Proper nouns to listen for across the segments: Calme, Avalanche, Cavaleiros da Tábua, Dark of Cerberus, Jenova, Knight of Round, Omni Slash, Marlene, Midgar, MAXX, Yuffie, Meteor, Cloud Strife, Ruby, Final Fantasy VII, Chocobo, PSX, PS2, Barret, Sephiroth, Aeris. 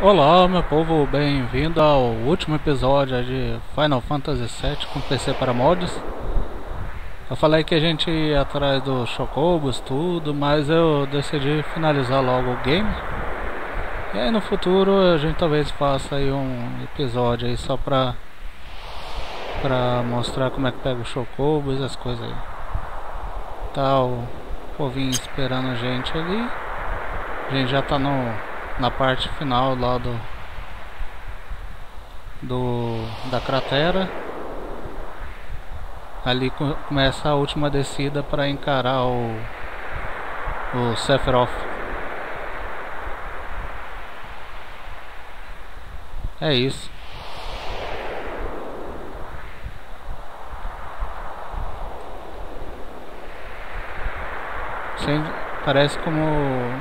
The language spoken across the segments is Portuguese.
Olá meu povo, bem-vindo ao último episódio de Final Fantasy VII com PC para mods. Eu falei que a gente ia atrás dos Chocobos, tudo, mas eu decidi finalizar logo o game. E aí no futuro a gente talvez faça aí um episódio aí só pra mostrar como é que pega os Chocobos, as coisas aí. Tá o povinho esperando a gente ali. A gente já tá na parte final lá da cratera. Ali começa a última descida para encarar o Sephiroth. É isso. Sim, parece como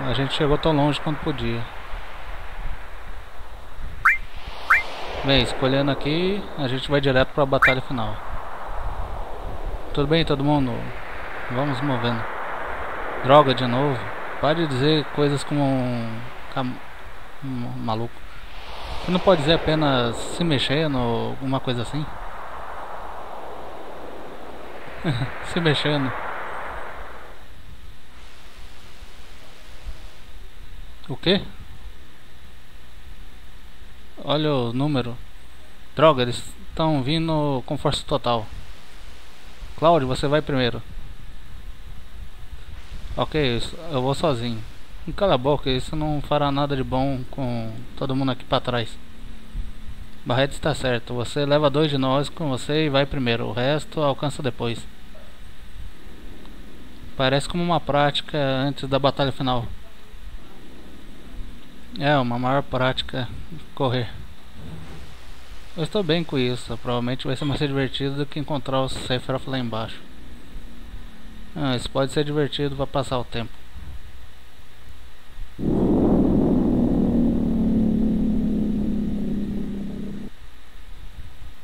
a gente chegou tão longe quanto podia. Bem, escolhendo aqui, a gente vai direto para a batalha final. Tudo bem, todo mundo? Vamos movendo. Droga, de novo. Pare de dizer coisas como um maluco. Você não pode dizer apenas se mexendo ou alguma coisa assim? Se mexendo. O quê? Olha o número. Droga, eles estão vindo com força total. Cloud, você vai primeiro. Ok, eu vou sozinho. Cala a boca, isso não fará nada de bom com todo mundo aqui pra trás. Barret está certo. Você leva dois de nós com você e vai primeiro. O resto alcança depois. Parece como uma prática antes da batalha final. É, uma maior prática correr. Eu estou bem com isso. Provavelmente vai ser mais divertido do que encontrar o Sephiroth lá embaixo. Ah, isso pode ser divertido para passar o tempo.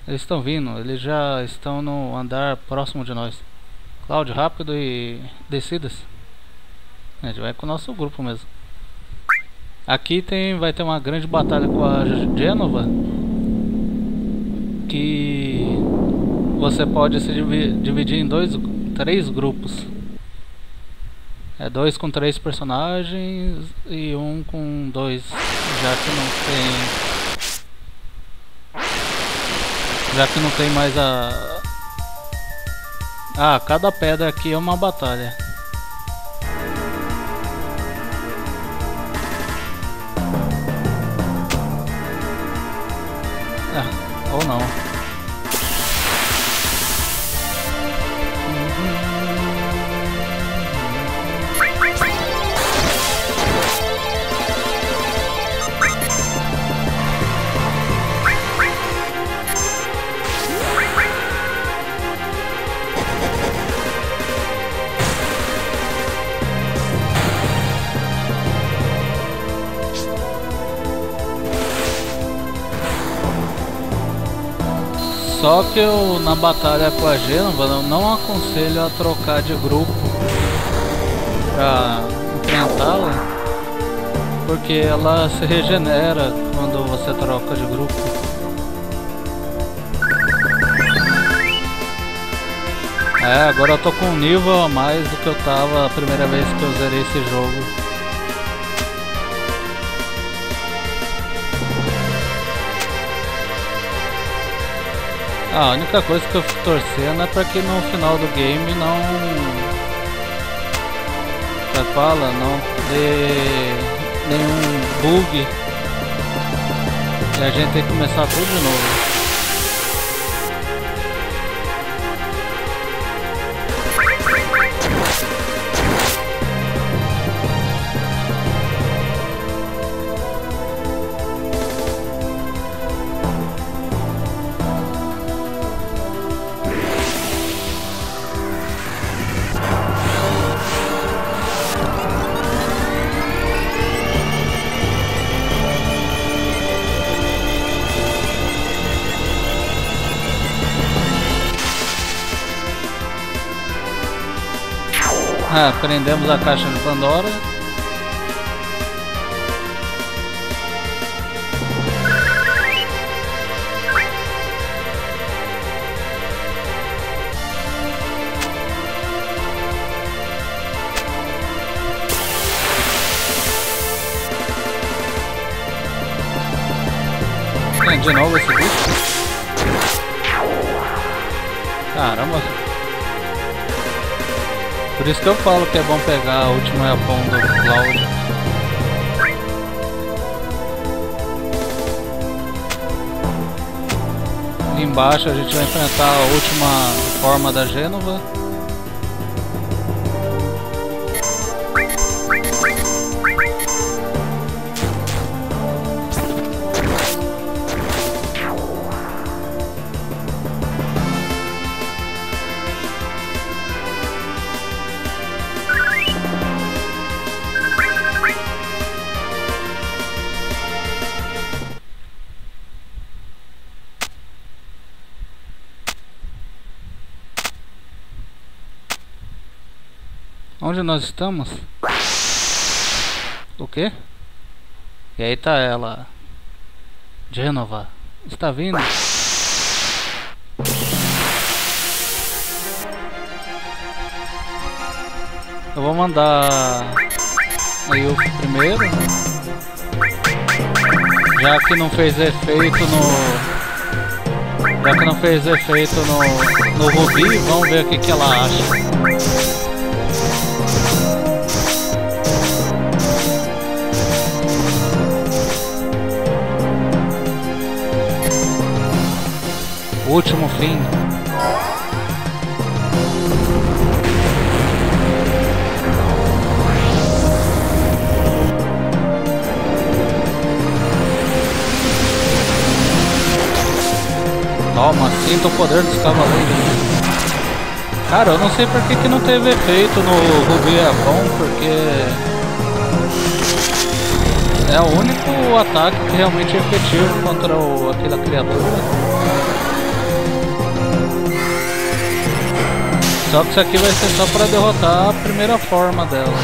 Eles estão vindo. Eles já estão no andar próximo de nós. Cloud, rápido e decida-se. A gente vai com o nosso grupo mesmo. Aqui vai ter uma grande batalha com a Jenova, que você pode se dividir em três grupos. É dois com três personagens e um com dois, já que não tem mais a... Ah, cada pedra aqui é uma batalha. Ou não. Só que eu, na batalha com a Jenova, eu não aconselho a trocar de grupo pra enfrentá-la, porque ela se regenera quando você troca de grupo. É, agora eu tô com um nível a mais do que eu tava a primeira vez que eu zerei esse jogo. A única coisa que eu fico torcendo é pra que no final do game não... não dê nenhum bug e a gente tem que começar tudo de novo. Ah, prendemos a caixa de Pandora. Jenova esse bicho? Caramba. Por isso que eu falo que é bom pegar a última Japão do Cloud. Ali embaixo a gente vai enfrentar a última forma da Jenova. Onde nós estamos? O quê? E aí tá ela. Jenova, está vindo? Eu vou mandar a Yuffie primeiro, já que não fez efeito no... no Ruby, vamos ver o que ela acha. Último fim. Toma, sinta o poder dos cavaleiros. Cara, eu não sei porque que não teve efeito no Ruby é bom, porque é o único ataque que realmente é efetivo contra aquela criatura. Só que isso aqui vai ser só para derrotar a primeira forma dela.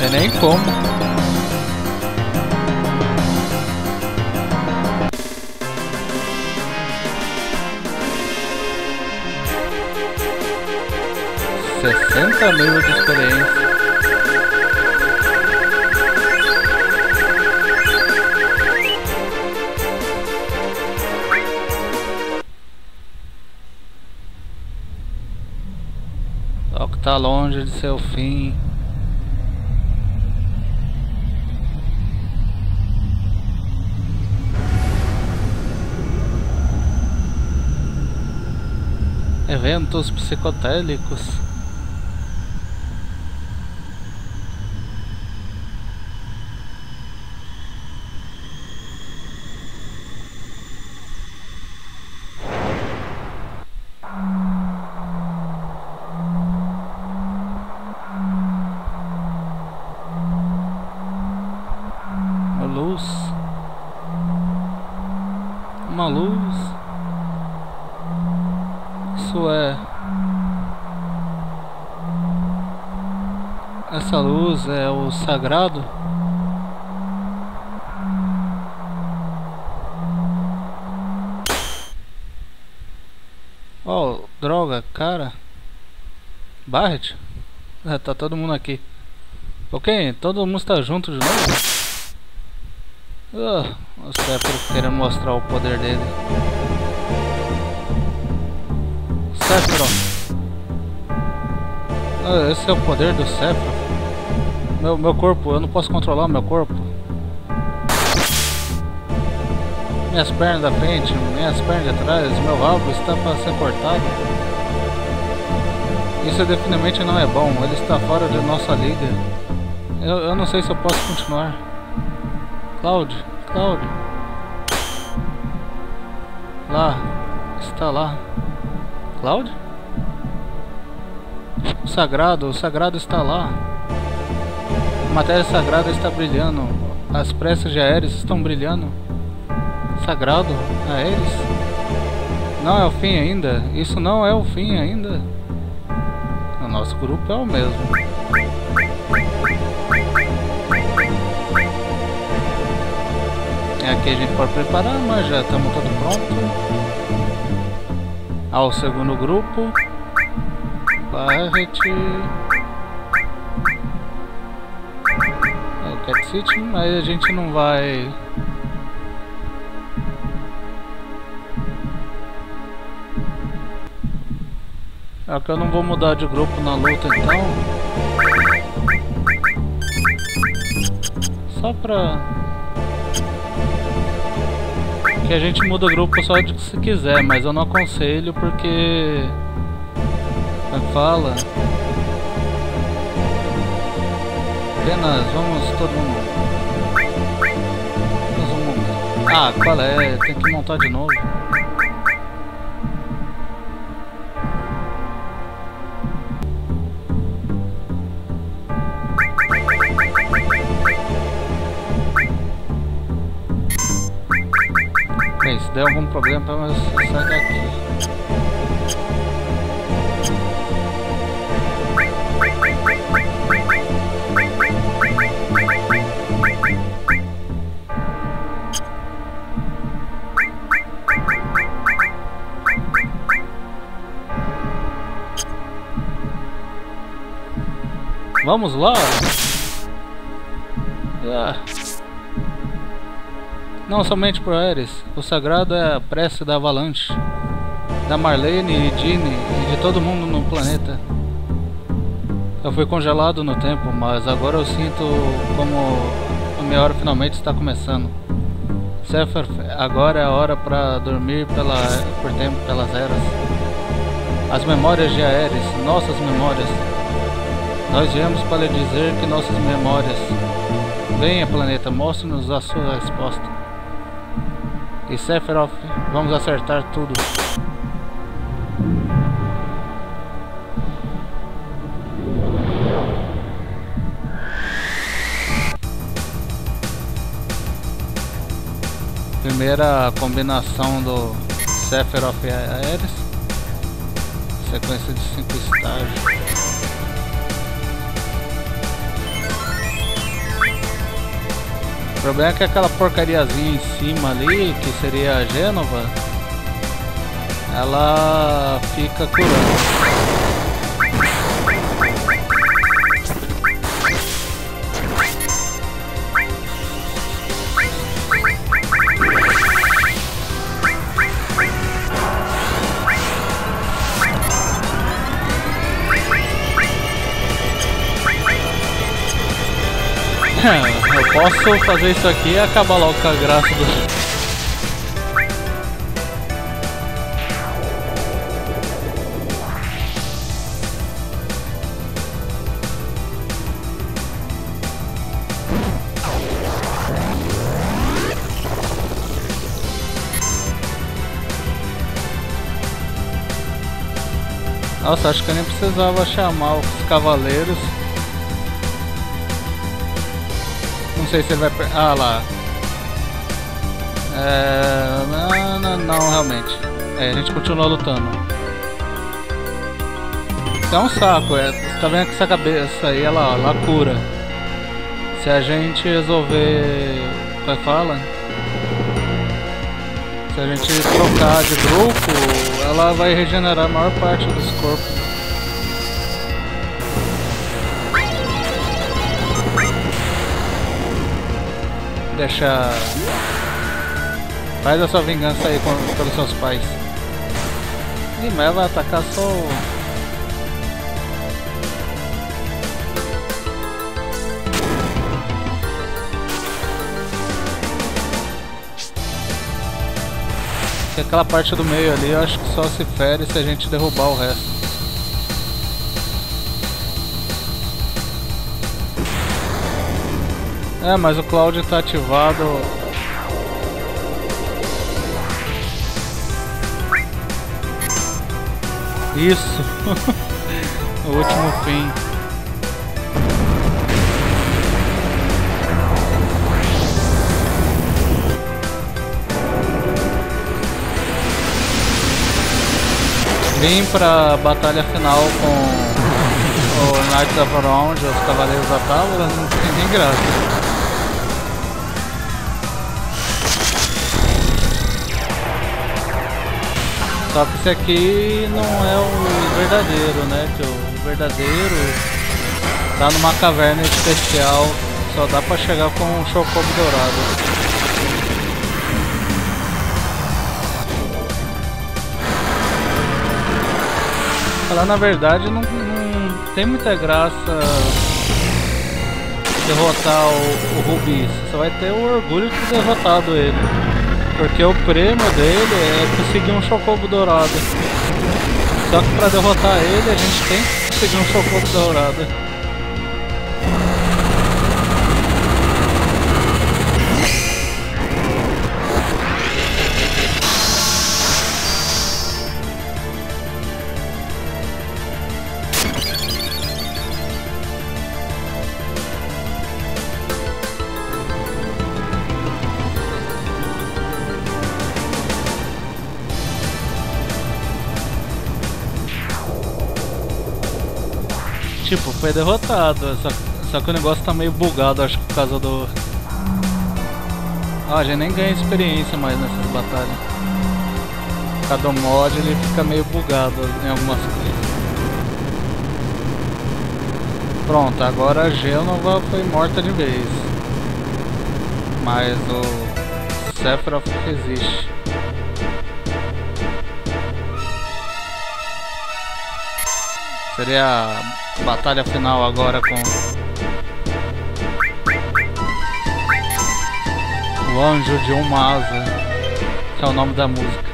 É nem como. R$60 mil de experiência. Só que tá longe de seu fim. Eventos psicotélicos. A luz. Uma luz. Essa luz é o sagrado. Oh, droga, cara. Barret? Tá todo mundo aqui. Ok, todo mundo está junto de novo. Oh, os Sephiroth querendo mostrar o poder dele. Sephiroth. Oh, esse é o poder do Sephiroth. Meu corpo, eu não posso controlar o meu corpo. Minhas pernas da frente, minhas pernas de trás, meu rabo está para ser cortado. Isso definitivamente não é bom, ele está fora de nossa liga. Eu não sei se eu posso continuar. Cloud. Lá, está lá. Cloud? O sagrado está lá. A matéria sagrada está brilhando. As preces de Aeris estão brilhando. Sagrado, Aeris. Não é o fim ainda. Isso não é o fim ainda. O nosso grupo é o mesmo. Aqui a gente pode preparar, mas já estamos todo pronto. Ao segundo grupo, Barret, o Cat City, mas a gente não vai. É que eu não vou mudar de grupo na luta então. Só pra. Que a gente muda o grupo só de que se quiser, mas eu não aconselho porque... Fala... Apenas vamos todo mundo... Ah, qual é? Tem que montar de novo. Se der algum problema, pelo menos sai daqui. Vamos lá! Não somente pro Aeris, o sagrado é a prece da Avalanche, da Marlene e Ginny e de todo mundo no planeta. Eu fui congelado no tempo, mas agora eu sinto como a minha hora finalmente está começando. Sephiroth, agora é a hora para dormir por tempo pelas eras. As memórias de Aeris, nossas memórias. Nós viemos para lhe dizer que nossas memórias. Venha planeta, mostre-nos a sua resposta. E Sephiroth, vamos acertar tudo. Primeira combinação do Sephiroth e Aeris. Sequência de 5 estágios. O problema é que aquela porcariazinha em cima ali, que seria a Jenova, ela fica curando. Posso fazer isso aqui e acabar logo com a graça do... Nossa, acho que eu nem precisava chamar os cavaleiros. Não sei se ele vai... Ah, lá. É... Não, realmente. É, a gente continua lutando. Isso é um saco, é... Tá vendo que essa cabeça aí, ela cura. Se a gente resolver... Como é que fala? Se a gente trocar de grupo, ela vai regenerar a maior parte dos corpos. Deixa... Faz a sua vingança aí pelos seus pais. E mas vai atacar só o... Porque aquela parte do meio ali eu acho que só se fere se a gente derrubar o resto. É, mas o Cloud tá ativado. Isso! o último fim. Vim pra batalha final com o Knight of Round, os Cavaleiros da Tábua, não tem nem graça. Só que esse aqui não é o verdadeiro, né? O verdadeiro tá numa caverna especial, só dá pra chegar com um Chocobo dourado. Falar na verdade, não tem muita graça derrotar o Ruby, você só vai ter o orgulho de ter derrotado ele. Porque o prêmio dele é conseguir um Chocobo dourado. Só que pra derrotar ele, a gente tem que conseguir um Chocobo dourado. Tipo, foi derrotado, só que o negócio tá meio bugado, acho que por causa do... Ah, a gente nem ganha experiência mais nessas batalhas. Cada mod ele fica meio bugado em algumas coisas. Pronto, agora a Jenova foi morta de vez. Mas o Sephiroth resiste. Seria a batalha final agora com o Anjo de Uma Asa, que é o nome da música.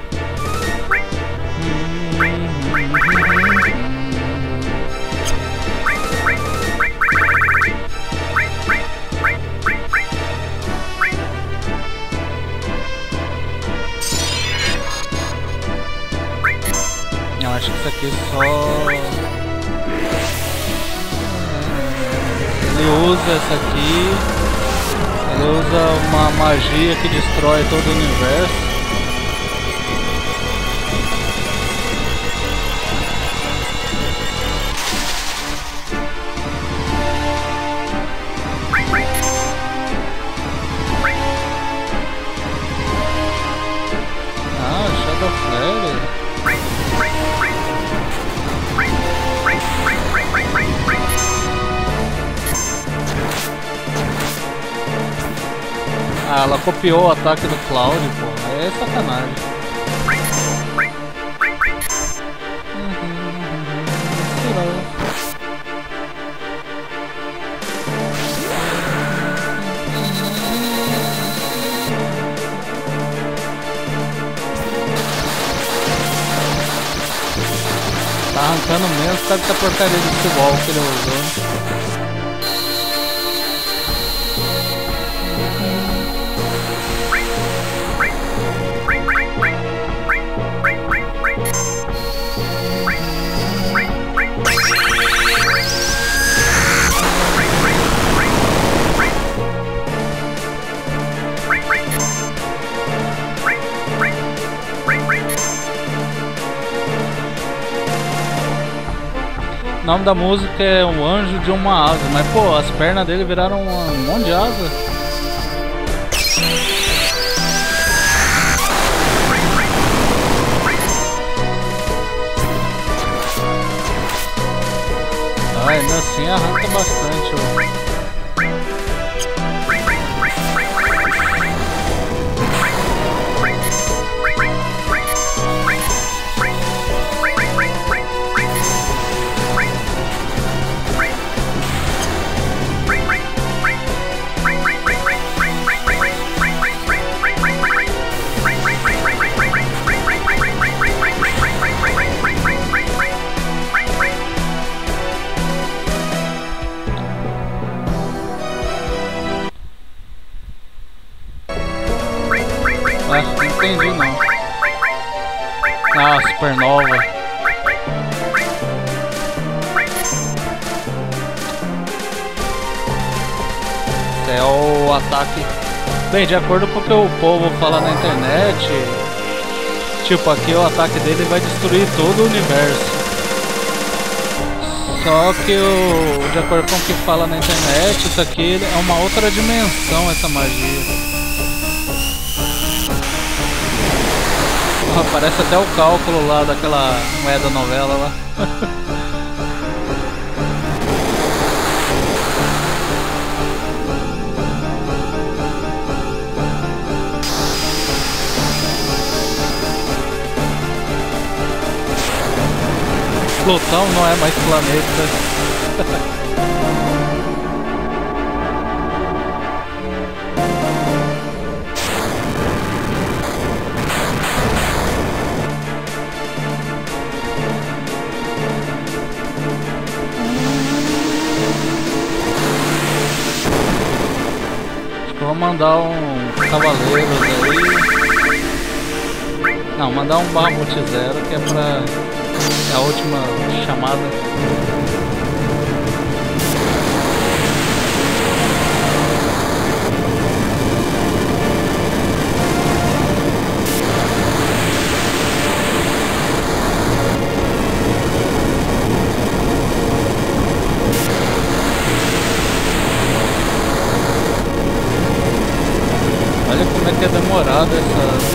Eu acho que isso aqui só... Ele usa essa aqui, ele usa uma magia que destrói todo o universo. Ah, ela copiou o ataque do Cloud, pô, é sacanagem. Tá arrancando menos, sabe que a porcaria de futebol que ele usou. O nome da música é O Anjo de Uma Asa, mas pô, as pernas dele viraram um monte de asa. Ai, ainda assim arranca bastante, ó. Entendi não. Ah, supernova. É o ataque. Bem, de acordo com o que o povo fala na internet, tipo, aqui o ataque dele vai destruir todo o universo. Só que, de acordo com o que fala na internet, isso aqui é uma outra dimensão, essa magia. Parece até o cálculo lá daquela moeda novela lá. Plutão não é mais planeta. Mandar um Cavaleiros aí. Não, mandar um bar multi-zero, que é pra... é a última chamada. É demorado essa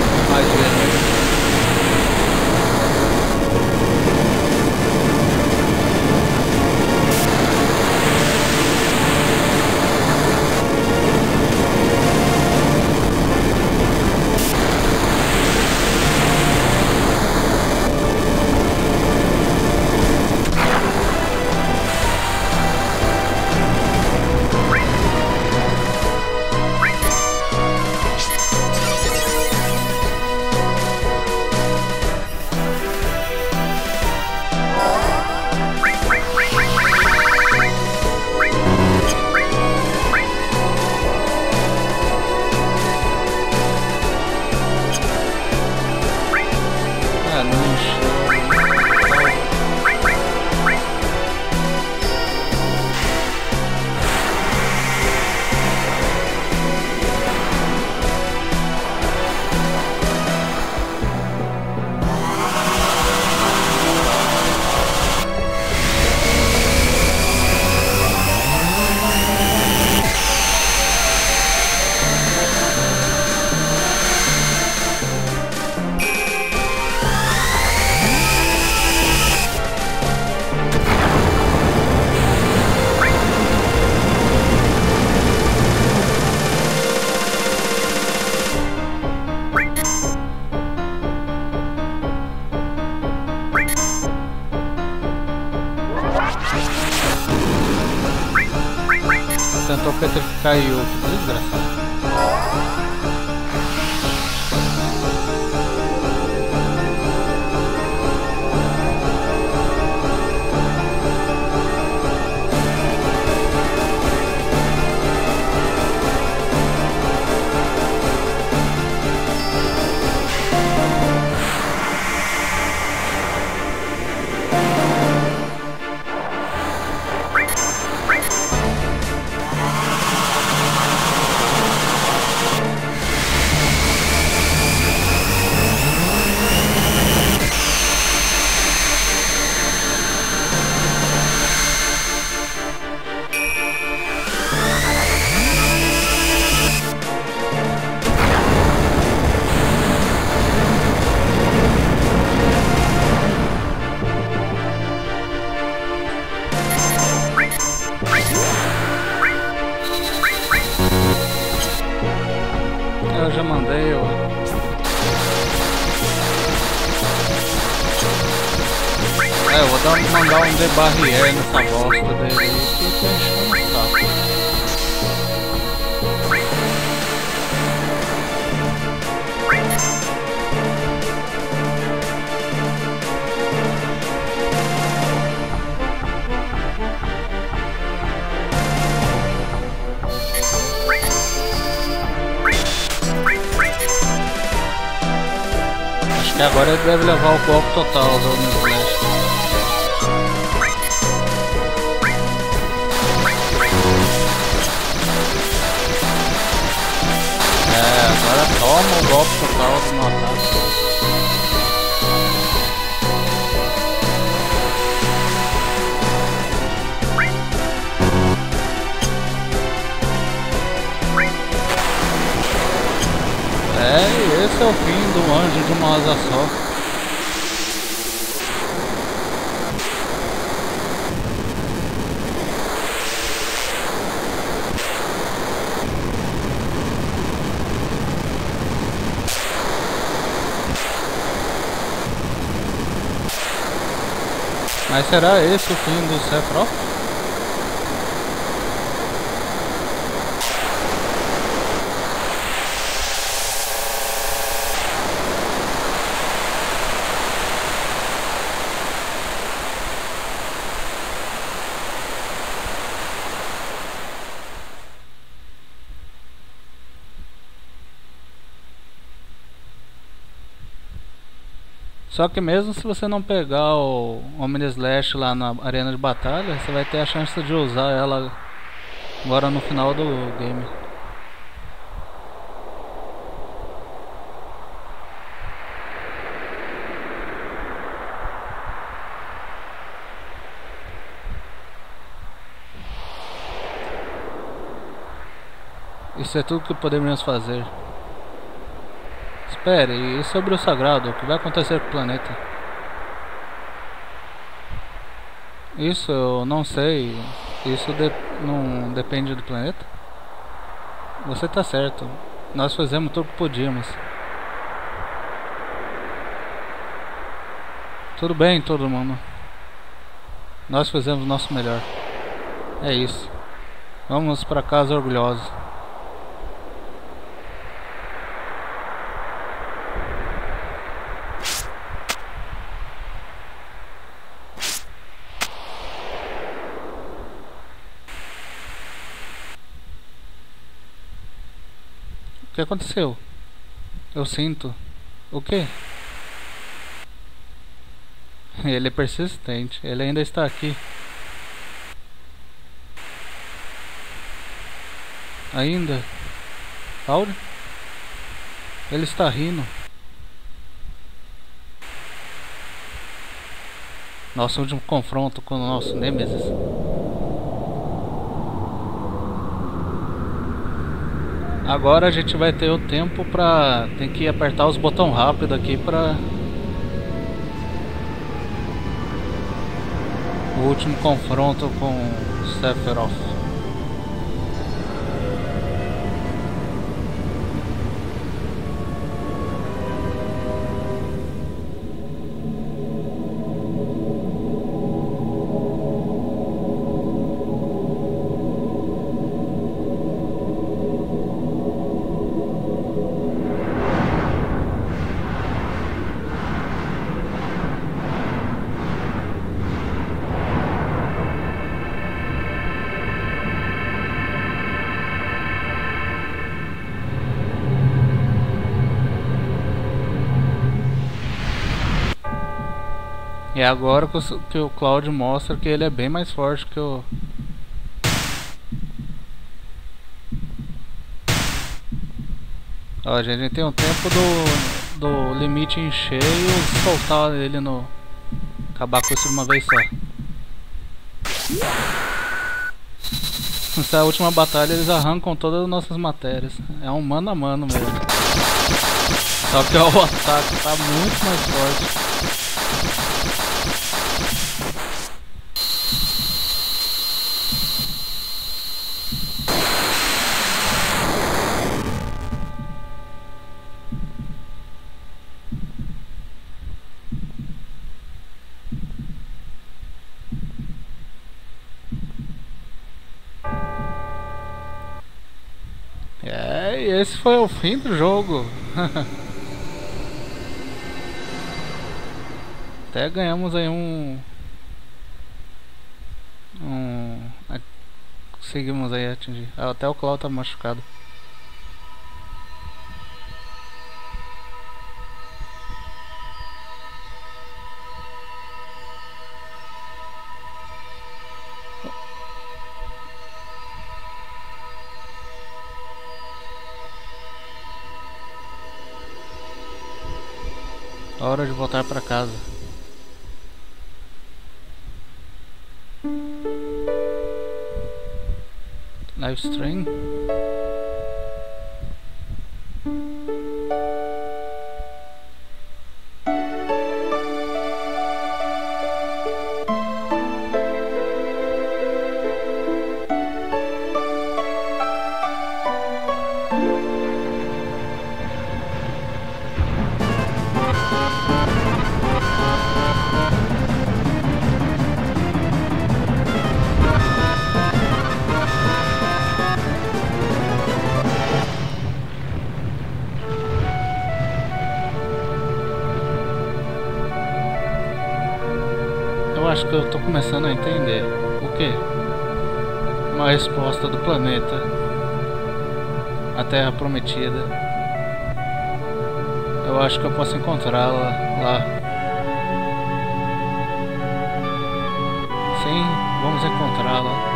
caiu, que desgraçado. Barret nessa bosta dele, que eu enchendo o saco. Acho que agora ele deve levar o golpe total do Omni Slash. É, agora toma o golpe total do ataque. É, e esse é o fim do anjo de uma asa só. Mas será esse o fim do Sephiroth? Só que mesmo se você não pegar o Omni Slash lá na arena de batalha, você vai ter a chance de usar ela agora no final do game. Isso é tudo que podemos fazer. Espere, e sobre o sagrado, o que vai acontecer com o planeta? Isso eu não sei. Isso não depende do planeta? Você está certo. Nós fizemos tudo o que podíamos. Tudo bem, todo mundo. Nós fizemos o nosso melhor. É isso. Vamos para casa orgulhosos. O que aconteceu? Eu sinto. O que? Ele é persistente. Ele ainda está aqui. Ainda? Aura? Ele está rindo. Nosso último confronto com o nosso Nêmesis. Agora a gente vai ter o tempo pra... Tem que apertar os botões rápido aqui pra... O último confronto com o Sephiroth. É agora que o Cloud mostra que ele é bem mais forte que o... Ó, gente, a gente tem um tempo do limite encher e soltar ele no... Acabar com isso de uma vez só. Nessa última batalha eles arrancam todas as nossas matérias. É um mano a mano mesmo. Só que ó, o ataque tá muito mais forte. É, e esse foi o fim do jogo. Até ganhamos aí conseguimos aí atingir. Até o Cloud tá machucado. A hora de voltar pra casa. Live stream. Acho que eu tô começando a entender o que? Uma resposta do planeta, a Terra Prometida. Eu acho que eu posso encontrá-la lá. Sim, vamos encontrá-la.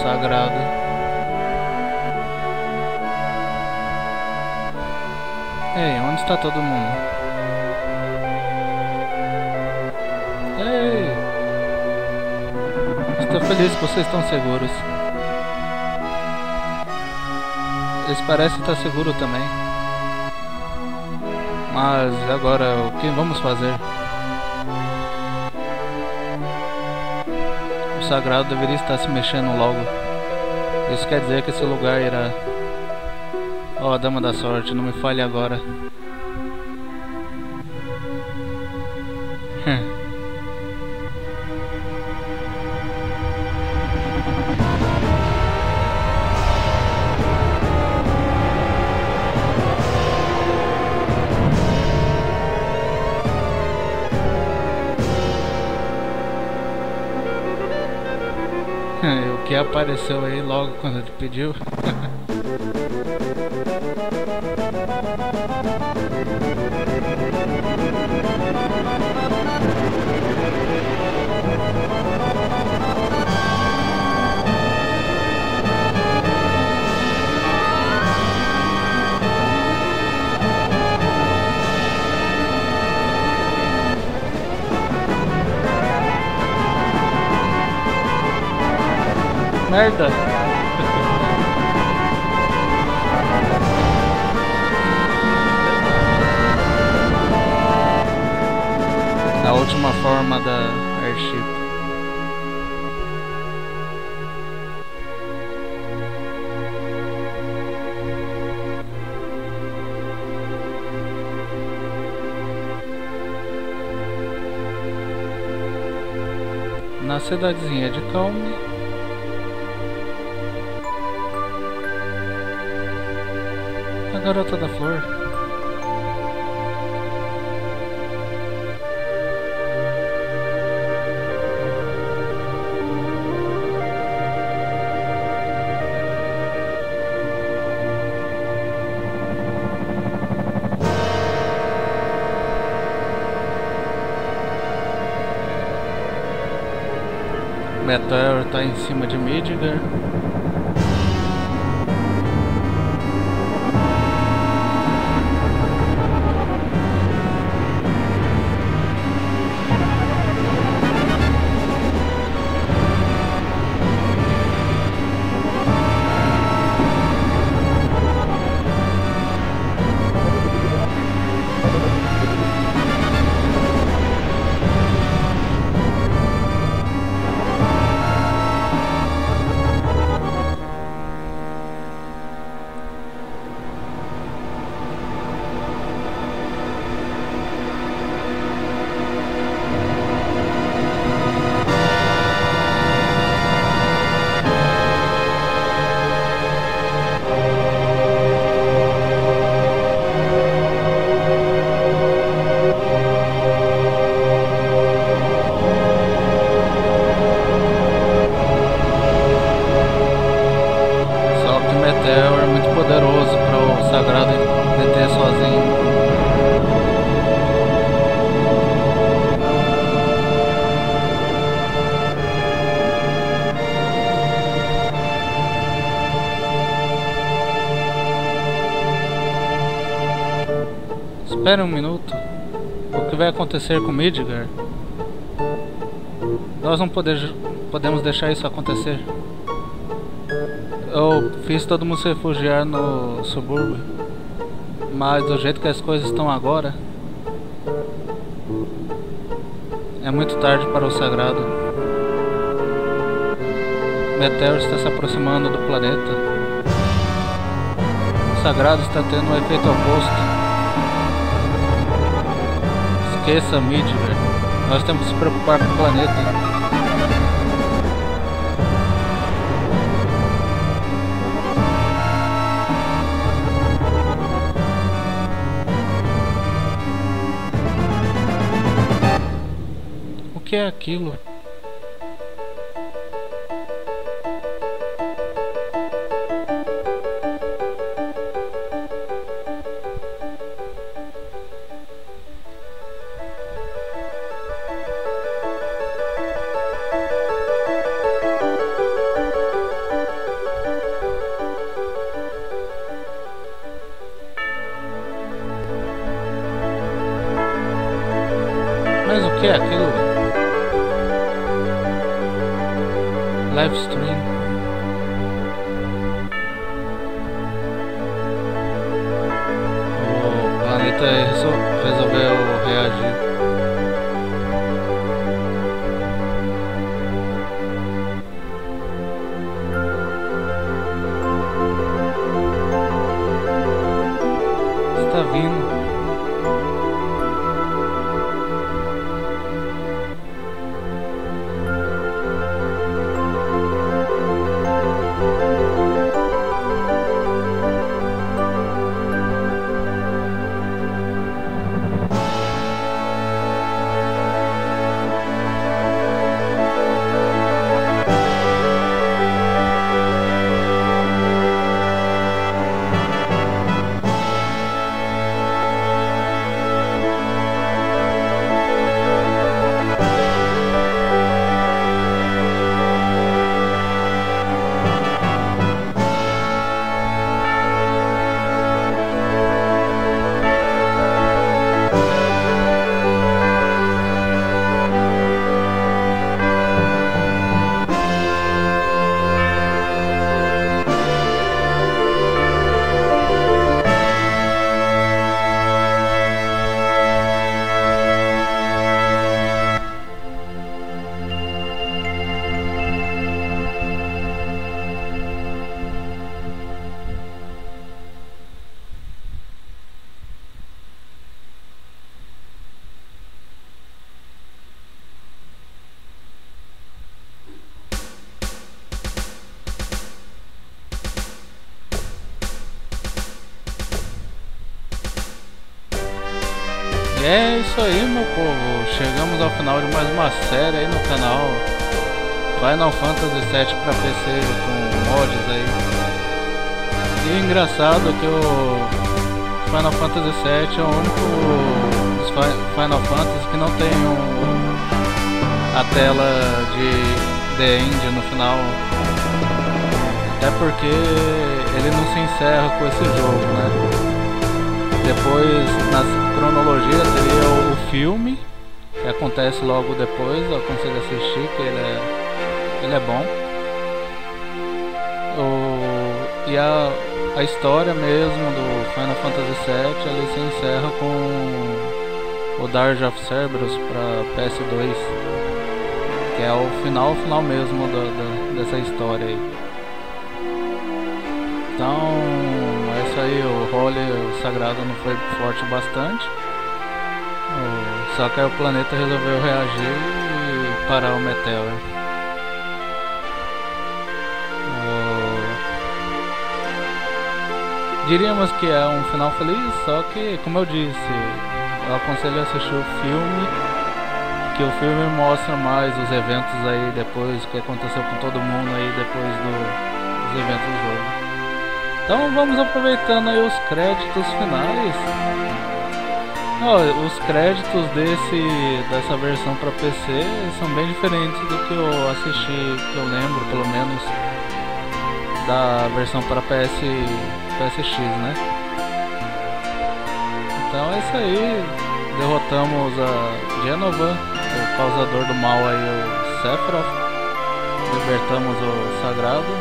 Sagrado. Ei, onde está todo mundo? Ei! Estou feliz que vocês estão seguros. Eles parecem estar seguros também. Mas agora, o que vamos fazer? O sagrado deveria estar se mexendo logo. Isso quer dizer que esse lugar irá... Ó, oh, dama da sorte, não me falhe agora. O que apareceu aí logo quando ele pediu? Merda! A última forma da Airship. Na cidadezinha de Calme. Garota da flor. Meteor está em cima de Midgar. Espere um minuto. O que vai acontecer com Midgar? Nós não podemos deixar isso acontecer. Eu fiz todo mundo se refugiar no subúrbio, mas do jeito que as coisas estão agora, é muito tarde para o sagrado. Meteor está se aproximando do planeta. O sagrado está tendo um efeito oposto. Esqueça Midgar. Nós temos que se preocupar com o planeta. O que é aquilo? Mas o que é aquilo? Livestream. O planeta resolveu reagir. Está vindo. É isso aí, meu povo, chegamos ao final de mais uma série aí no canal Final Fantasy VII para PC com mods aí. E engraçado que o Final Fantasy VII é o único dos Final Fantasy que não tem a tela de The End no final. Até porque ele não se encerra com esse jogo, né? Depois, na cronologia, teria o filme, que acontece logo depois, eu aconselho assistir, que ele é bom. E a história mesmo do Final Fantasy VII, ele se encerra com o Dark of Cerberus para PS2, que é o final mesmo dessa história aí. Então... aí o role, o sagrado não foi forte bastante, só que aí o planeta resolveu reagir e parar o Meteor. Diríamos que é um final feliz, só que, como eu disse, eu aconselho a assistir o filme, que o filme mostra mais os eventos aí depois, o que aconteceu com todo mundo aí depois dos eventos do jogo. Então vamos aproveitando aí os créditos finais. Os créditos dessa versão para PC são bem diferentes do que eu assisti, que eu lembro pelo menos, da versão para PSX, né? Então Então é isso aí, derrotamos a Jenova, o causador do mal aí, o Sephiroth, libertamos o Sagrado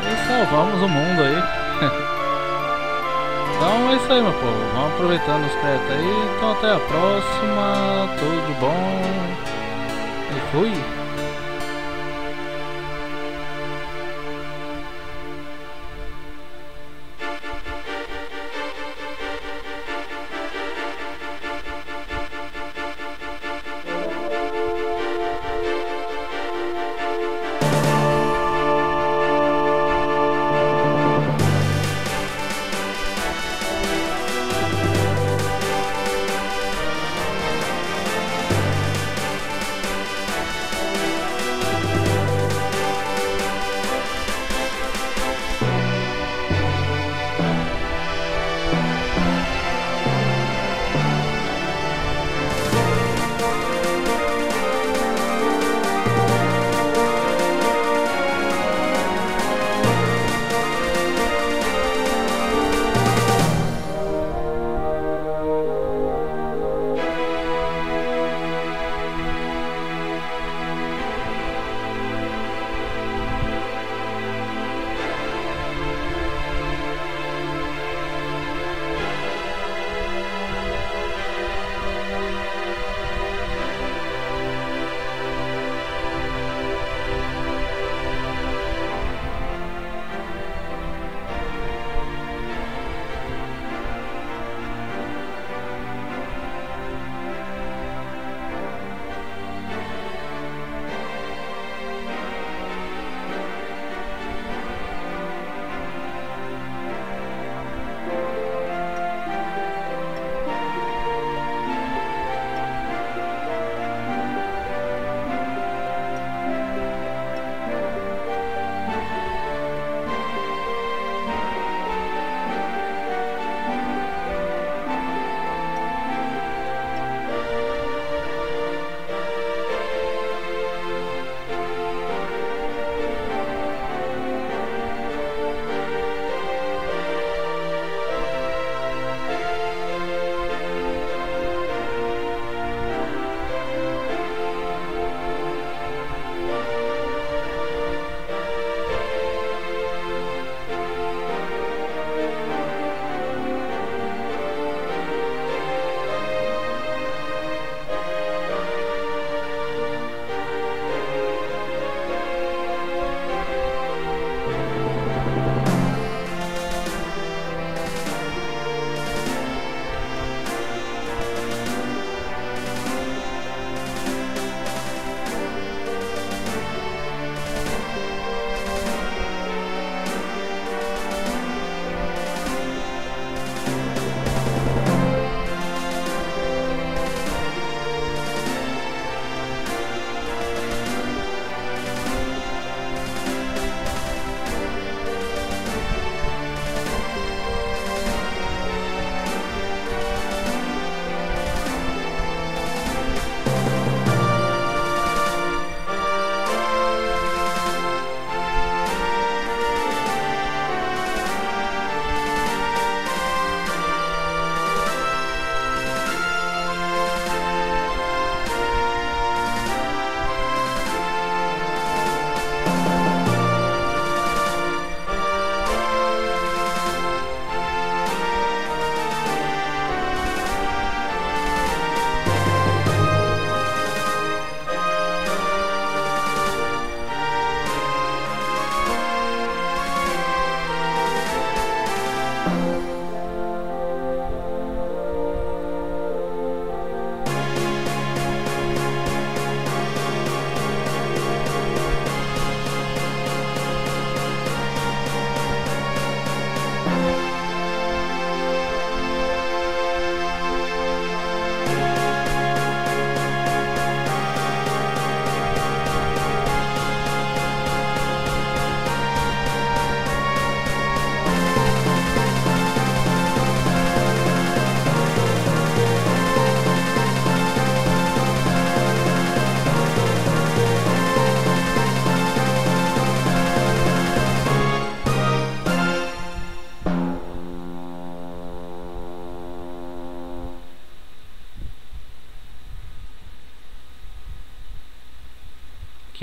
e salvamos o mundo aí. Então é isso aí, meu povo, vamos aproveitando os créditos aí, então até a próxima, tudo de bom e fui!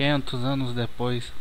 600 anos depois.